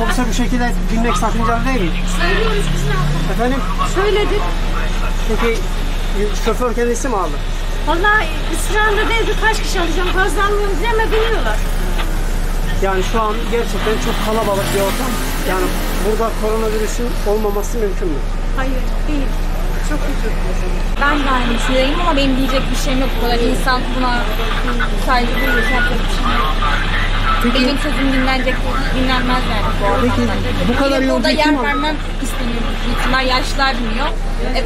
otobüse bu şekilde binmek sakıncalı değil mi? Söylüyoruz biz ne yapalım? Efendim? Söyledik. Peki şoför kendisi mi aldı? Vallahi ısrarlı değil, birkaç kişi alacağım. Fazla almıyorum ama biliyorlar. Yani şu an gerçekten çok kalabalık bir ortam. Yani burada koronavirüsün olmaması mümkün mü? Hayır, değil. Çok üzüldüm. Ben de aynı düşünüyorum ama benim diyecek bir şeyim yok. Bu kadar insan buna saygı duyuyor, yapacak bir şey yok. Peki, benim sözüm dinlenmez yani bu ortamda. Peki bu kadar yolda yer vermem istemiyorum. İnsanlar yaşlılar bilmiyor.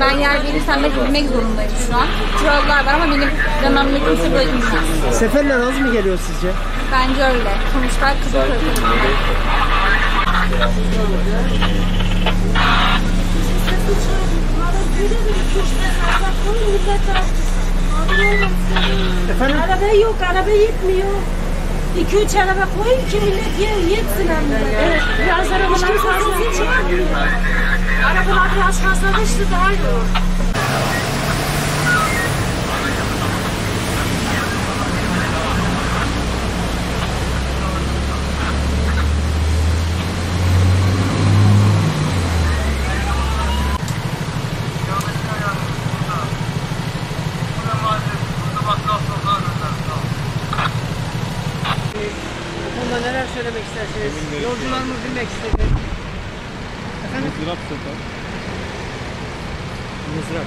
Ben yer verirsem de bilmek zorundayım şu an. Kurallar var ama benim dönemde kimse böyle bilmez. Seferler az mı geliyor sizce? Bence öyle. Sonuçlar kızı Efendim? Araba yok, araba yetmiyor. 2-3 araba koyun ki millet yetsin hem de. Evet, biraz arabalar fazla hiç varmıyor. Arabalar biraz fazla da işte daha yoğun. Neler söylemek istersiniz? Yolcularımız bilmek istedi. Efendim? Mızrak satar. Mızrak.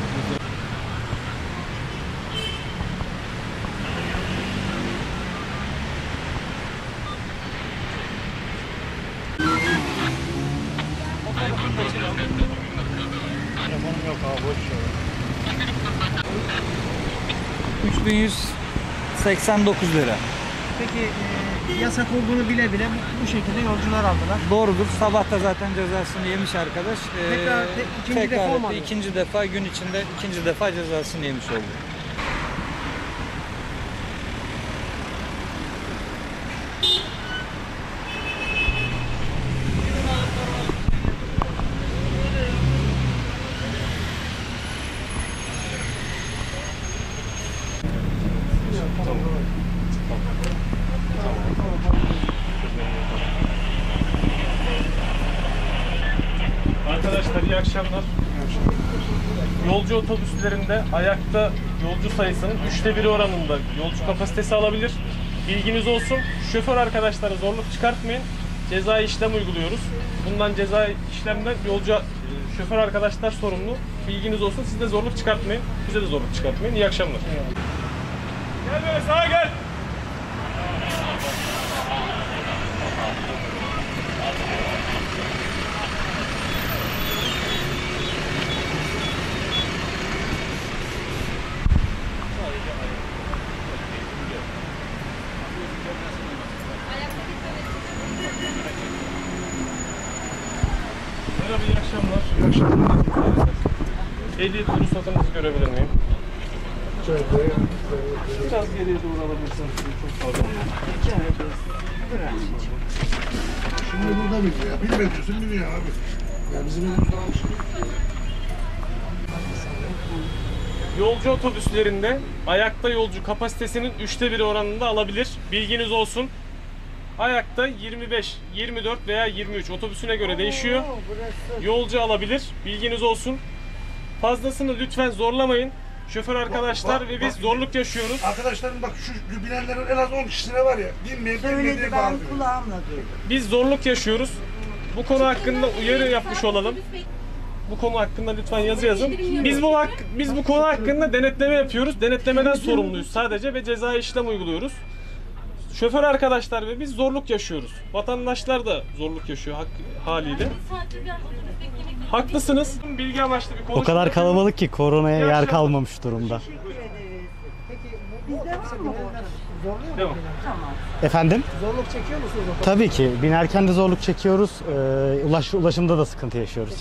Telefonum yok abi, boş ver. 3189 lira. Peki yasak olduğunu bile bile bu şekilde yolcular aldılar. Doğrudur. Sabah da zaten cezasını yemiş arkadaş. Tekrar ikinci defa gün içinde ikinci defa cezasını yemiş oldu. Arkadaşlar iyi akşamlar. Yolcu otobüslerinde ayakta yolcu sayısının 3'te 1'i oranında yolcu kapasitesi alabilir. Bilginiz olsun. Şoför arkadaşlara zorluk çıkartmayın. Cezai işlem uyguluyoruz. Bundan cezai işlemden şoför arkadaşlar sorumlu. Bilginiz olsun. Siz de zorluk çıkartmayın. Bize de zorluk çıkartmayın. İyi akşamlar. Gel böyle sağa gel. Merhaba, iyi akşamlar. İyi akşamlar. Ehliyet ruhsatınızı görebilir miyim? Biraz geriye doğru alabilirsiniz. Çok pardon. Şimdi burada biliyor ya. Bilmiyorsun, biliyor abi. Ya bizim elimizde almışız. Yolcu otobüslerinde ayakta yolcu kapasitesinin 3'te 1'i oranında alabilir. Bilginiz olsun. Ayakta 25, 24 veya 23 otobüsüne göre değişiyor. Yolcu alabilir. Bilginiz olsun. Fazlasını lütfen zorlamayın. Şoför arkadaşlar ve biz zorluk yaşıyoruz. Arkadaşlarım bak şu bilenlerin en az 10 kişisine var ya. Söyledi, ben kulağımla duydum. Biz zorluk yaşıyoruz. Bu konu hakkında uyarı yapmış olalım. Bu konu hakkında lütfen yazı yazın. Biz bu konu hakkında denetleme yapıyoruz. Denetlemeden sorumluyuz sadece ve cezai işlem uyguluyoruz. Şoför arkadaşlar ve biz zorluk yaşıyoruz. Vatandaşlar da zorluk yaşıyor haliyle. Haklısınız. Bilgi amaçlı bir konuşma. O kadar kalabalık ki koronaya yer kalmamış durumda. Teşekkür ederiz. Peki bu bizde var mı? Zorluyor musunuz? Efendim? Zorluk çekiyor musunuz? Tabii ki. Binerken de zorluk çekiyoruz. Ulaşımda da sıkıntı yaşıyoruz.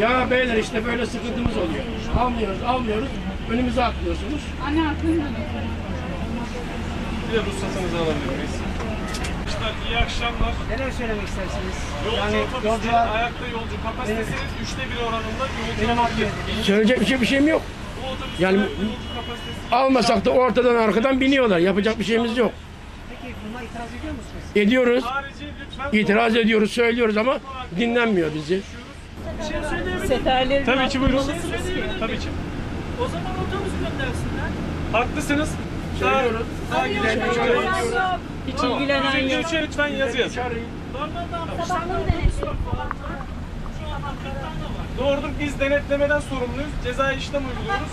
Ya beyler işte böyle sıkıntımız oluyor. Almıyoruz. önümüze atlıyorsunuz. Anne aklımda. Bir de ruhsatınızı alabilir miyiz? İyi akşamlar. Neler söylemek istersiniz? Yolcu ayakta yolcu kapasitesiniz 3'te 1 oranında yolcu. Söyleyecek bir şeyim yok. Yani almasak da ortadan arkadan biniyorlar. Yapacak bir şeyimiz yok. Peki buna itiraz ediyor musunuz? Ediyoruz. İtiraz ediyoruz, söylüyoruz ama dinlenmiyor bizi. Tabii ki buyurun. Tabii ki. O zaman otobüs göndersinler. Haklısınız. Söylüyoruz. Hiç ilgilenen yok. 153'e lütfen yazı yazın. Doğrudur, biz denetlemeden sorumluyuz. Cezai işlem uyguluyoruz.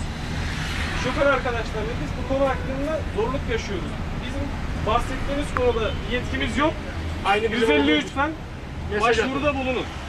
Şoför arkadaşlarımız biz bu konu hakkında zorluk yaşıyoruz. Bizim bahsettiğimiz konuda yetkimiz yok. 153'ten başvuruda bulunun.